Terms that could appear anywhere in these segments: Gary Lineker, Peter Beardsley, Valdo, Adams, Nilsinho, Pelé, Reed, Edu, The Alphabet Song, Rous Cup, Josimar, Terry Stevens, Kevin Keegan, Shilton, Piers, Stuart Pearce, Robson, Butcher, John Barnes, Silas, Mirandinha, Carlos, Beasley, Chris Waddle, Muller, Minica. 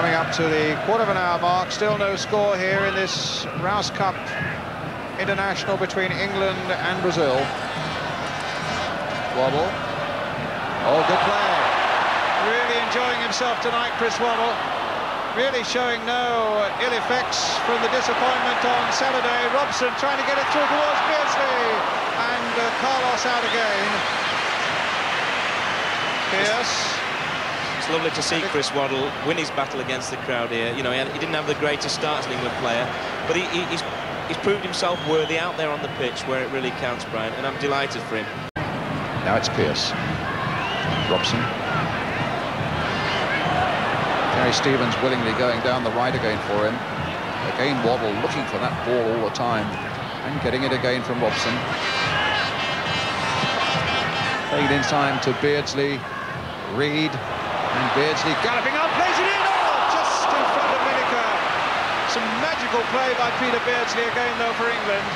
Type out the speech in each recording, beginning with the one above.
Coming up to the quarter of an hour mark, still no score here in this Rous Cup international between England and Brazil. Waddle. Oh, good play. Really enjoying himself tonight, Chris Waddle. Really showing no ill effects from the disappointment on Saturday. Robson trying to get it through towards Beasley. And Carlos out again. Piers. It's lovely to see Chris Waddle win his battle against the crowd here. You know, he didn't have the greatest start as an England player, but he's proved himself worthy out there on the pitch where it really counts, Brian, and I'm delighted for him. Now it's Pearce. Robson. Terry Stevens willingly going down the right again for him. Again, Waddle looking for that ball all the time and getting it again from Robson. Played in time to Beardsley. Reed. And Beardsley galloping up, plays it in, oh, just in front of Minica. Some magical play by Peter Beardsley again, though, for England.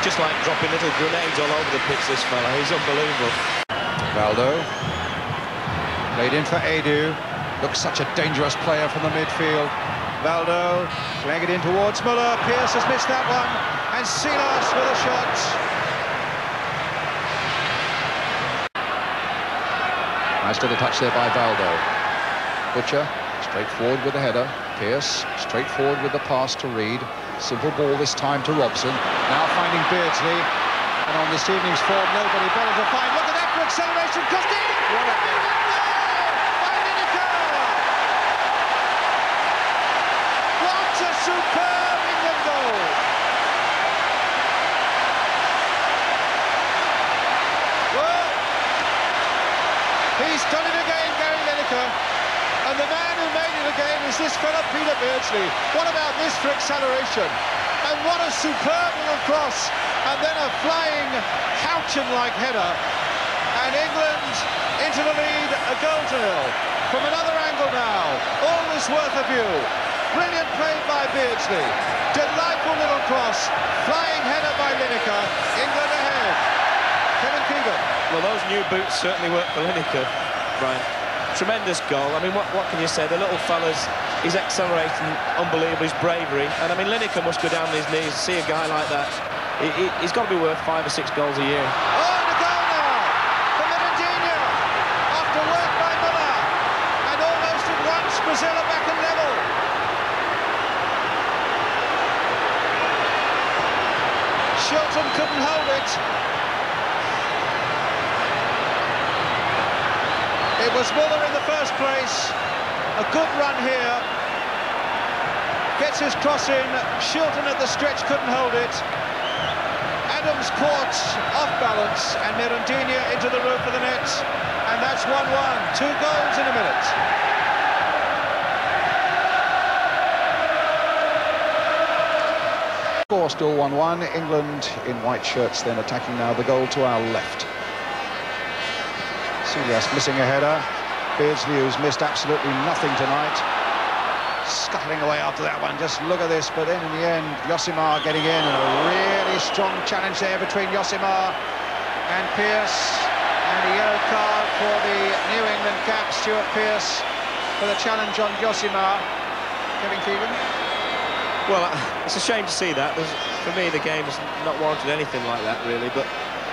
Just like dropping little grenades all over the pitch, this fella. He's unbelievable. Valdo. Played in for Edu. Looks such a dangerous player from the midfield. Valdo playing it in towards Muller. Pearce has missed that one. And Silas with a shot. Nice little touch there by Valdo. Butcher, straight forward with the header. Pearce, straight forward with the pass to Reed. Simple ball this time to Robson. Now finding Beardsley. And on this evening's form, nobody better to find. Look at that for acceleration. What a goal by Minica! What a superb England goal! He's done it again, Gary Lineker. And the man who made it again is this fella, Peter Beardsley. What about this for acceleration? And what a superb little cross. And then a flying Houghton-like header. And England into the lead, a goal to nil. From another angle now, all is worth a view. Brilliant play by Beardsley. Delightful little cross. Flying header by Lineker. England ahead. Kevin Keegan. Well, those new boots certainly work for Lineker, Brian. Tremendous goal. I mean, what can you say? The little fella's, he's accelerating, unbelievable, his bravery. And, I mean, Lineker must go down on his knees, see a guy like that. He's got to be worth 5 or 6 goals a year. Oh, and a goal now for Mirandinha, after work by Muller. And almost at once, Brazil are back and level. Shilton couldn't hold it. It was Muller in the first place, a good run here, gets his cross in, Shilton at the stretch couldn't hold it, Adams caught off balance and Mirandinha into the roof of the net, and that's 1-1, 2 goals in a minute. Score still 1-1, England in white shirts then attacking now, the goal to our left. Silas missing a header. Beardsley, who's missed absolutely nothing tonight, scuttling away after that one. Just look at this, but then in the end, Josimar getting in, and a really strong challenge there between Josimar and Pearce, and a yellow card for the New England cap, Stuart Pearce, for the challenge on Josimar. Kevin Keegan. Well, it's a shame to see that. For me, the game has not warranted anything like that, really, but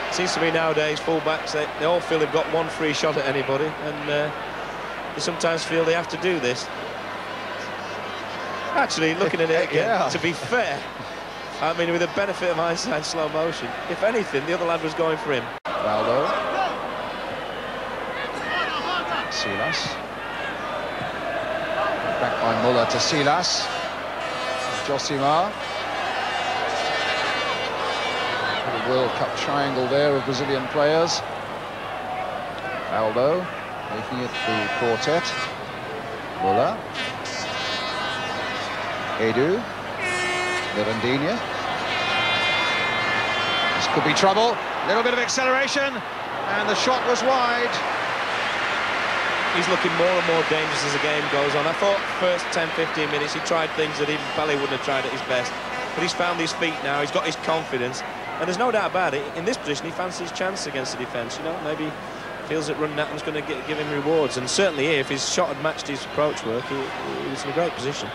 it seems to me nowadays, full-backs, they all feel they've got one free shot at anybody, and they sometimes feel they have to do this. Actually, looking at it again, yeah. To be fair, I mean, with the benefit of hindsight, slow motion, if anything, the other lad was going for him. Valdo. Silas. Back by Muller to Silas. Josimar. World Cup triangle there of Brazilian players. Valdo making it the quartet. Muller. Edu. Mirandinha. This could be trouble. A little bit of acceleration, and the shot was wide. He's looking more and more dangerous as the game goes on. I thought first 10–15 minutes he tried things that even Pelé wouldn't have tried at his best. But he's found his feet now, he's got his confidence. And there's no doubt about it, in this position, he fancies his chance against the defence, you know, maybe feels that running at him's going to give him rewards, and certainly here, if his shot had matched his approach work, he was in a great position.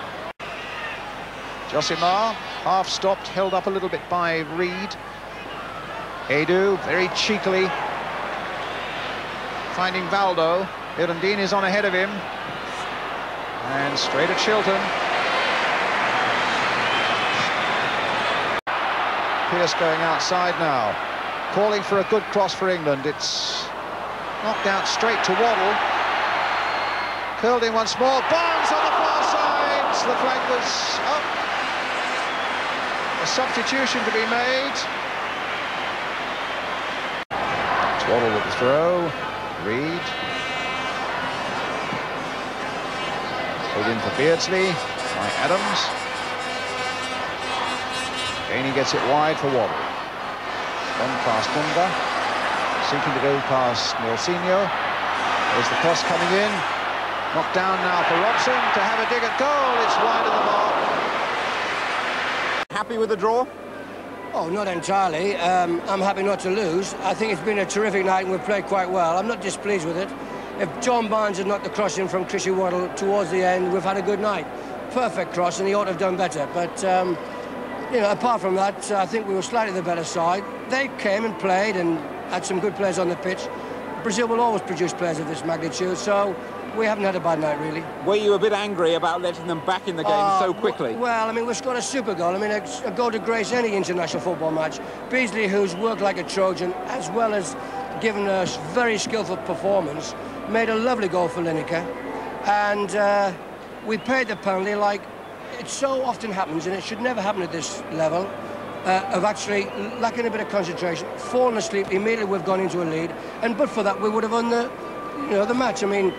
Josimar, half-stopped, held up a little bit by Reed. Edu, very cheekily, finding Valdo. Mirandinha is on ahead of him, and straight at Shilton. Piers going outside now, calling for a good cross for England. It's knocked out straight to Waddle, curled in once more. Barnes on the far side. The flag was up. A substitution to be made. It's Waddle with the throw. Reed pulled in for Beardsley by Adams. And he gets it wide for Waddle. One past Munda, sinking to go past Nilsinho. There's the cross coming in. Knocked down now for Robson to have a dig at goal. It's wide of the mark. Happy with the draw? Oh, not entirely. I'm happy not to lose. I think it's been a terrific night and we've played quite well. I'm not displeased with it. If John Barnes had knocked the cross in from Chris Waddle towards the end, we've had a good night. Perfect cross, and he ought to have done better. But you know, apart from that, I think we were slightly the better side. They came and played and had some good players on the pitch. Brazil will always produce players of this magnitude, so we haven't had a bad night, really. Were you a bit angry about letting them back in the game so quickly? Well, I mean, we've scored a super goal. I mean, a goal to grace any international football match. Beasley, who's worked like a Trojan, as well as given a very skillful performance, made a lovely goal for Lineker. And we paid the penalty like... It so often happens, and it should never happen at this level, of actually lacking a bit of concentration, falling asleep immediately. We've gone into a lead, and but for that, we would have won the, you know, the match. I mean,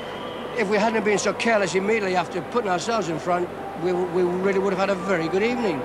if we hadn't been so careless immediately after putting ourselves in front, we really would have had a very good evening.